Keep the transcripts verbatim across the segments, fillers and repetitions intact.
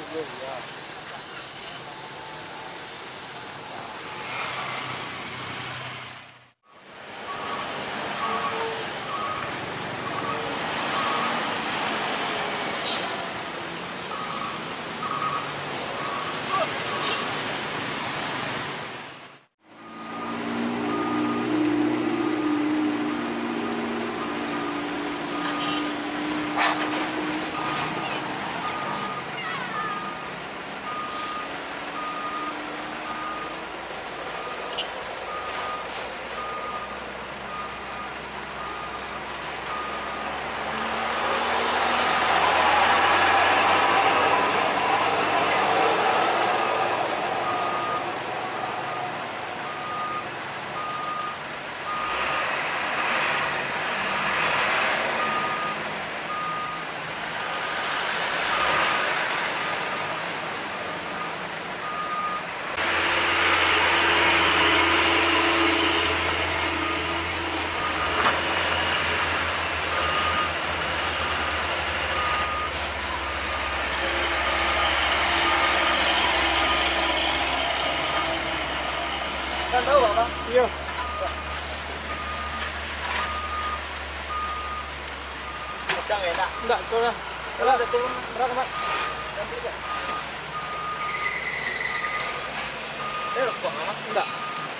was really rough. Kan tahu apa? Iya. Kencang enak. Enggak, turun. Kalau ada turun, berapa, Pak? Ganti enggak? Eh, kok enggak? Enggak.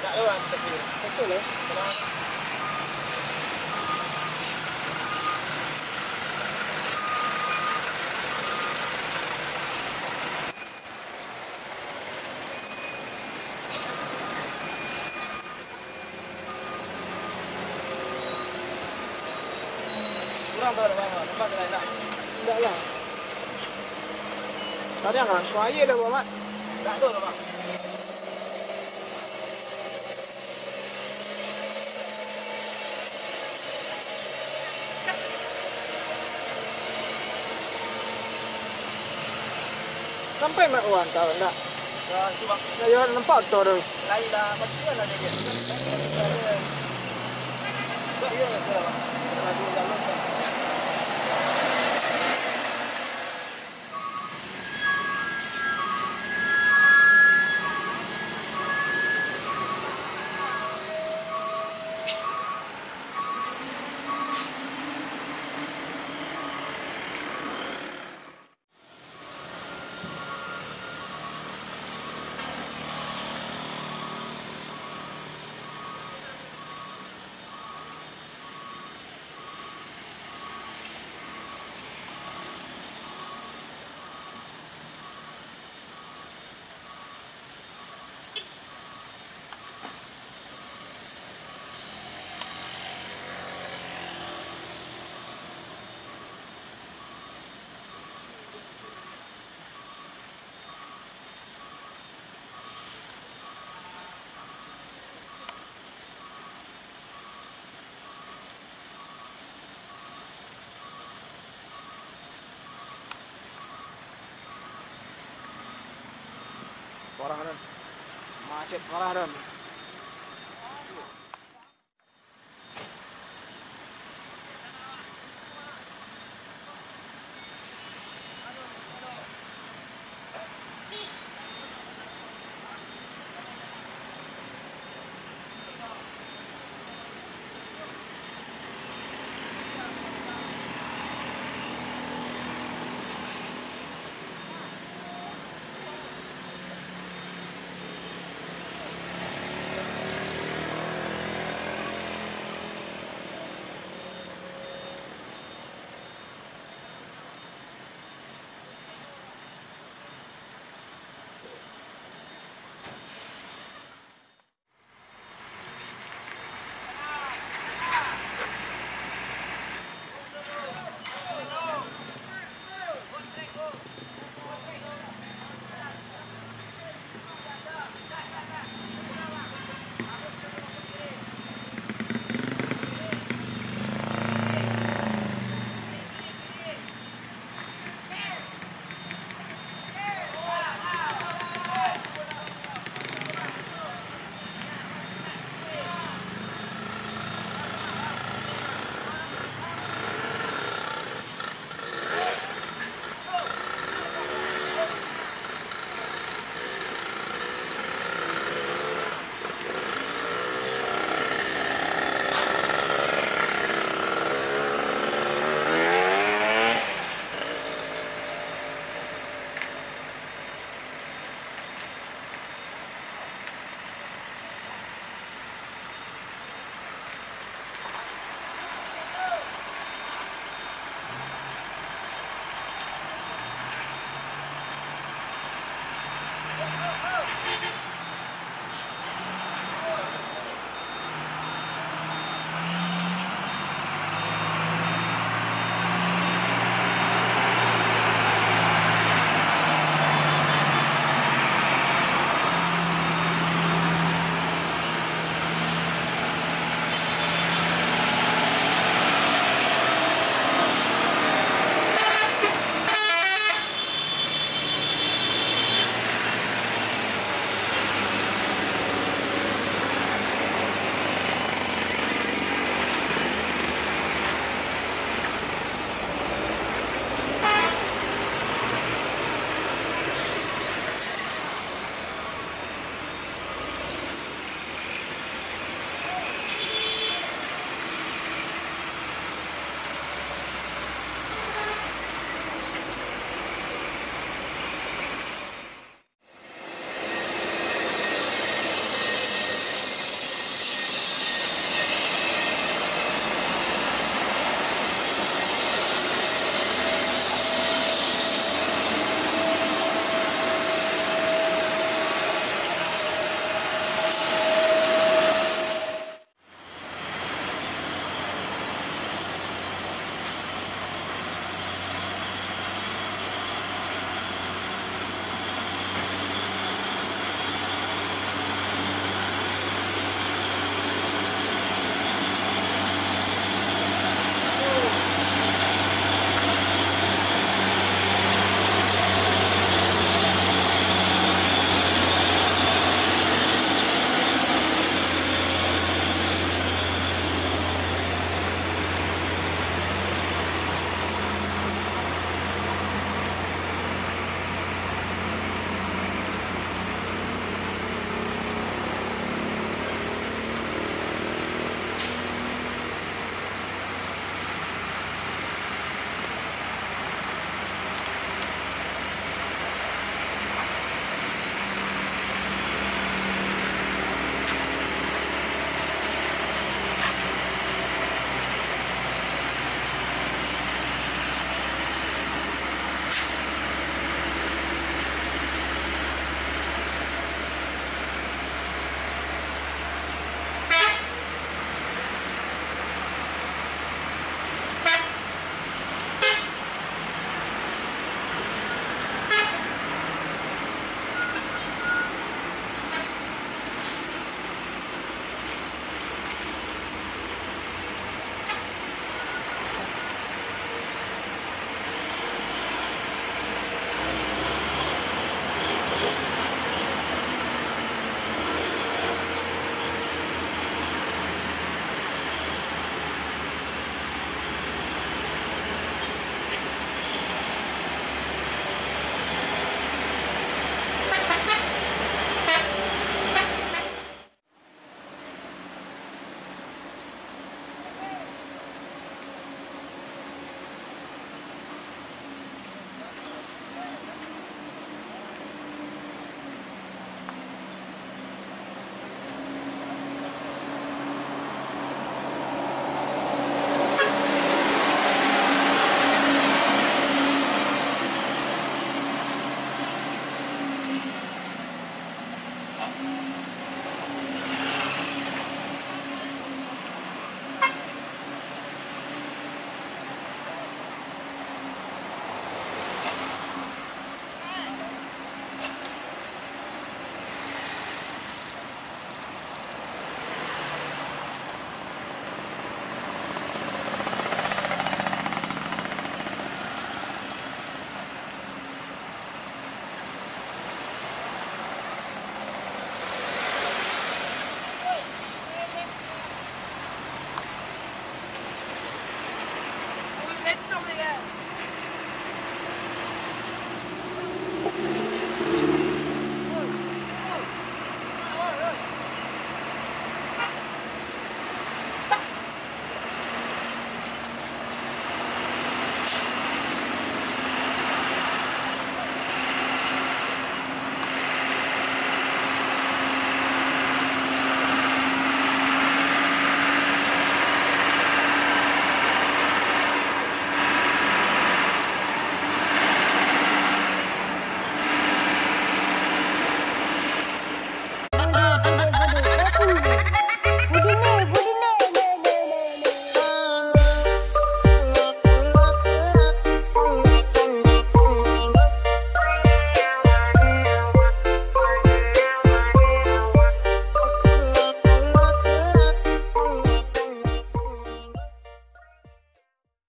Enggak lewat tapi. Betul ya. Terang. Enggak lah. Tadi yang langsung aja dah, Pak. Enggak tahu, Pak. Sampai Mak Wan tahu enggak? Dah cuma saya nampak tu dah. Lain dah, macam mana dia? Tak dia lah, Pak. Lagi dalam. Parah, Don. Macet parah, Don.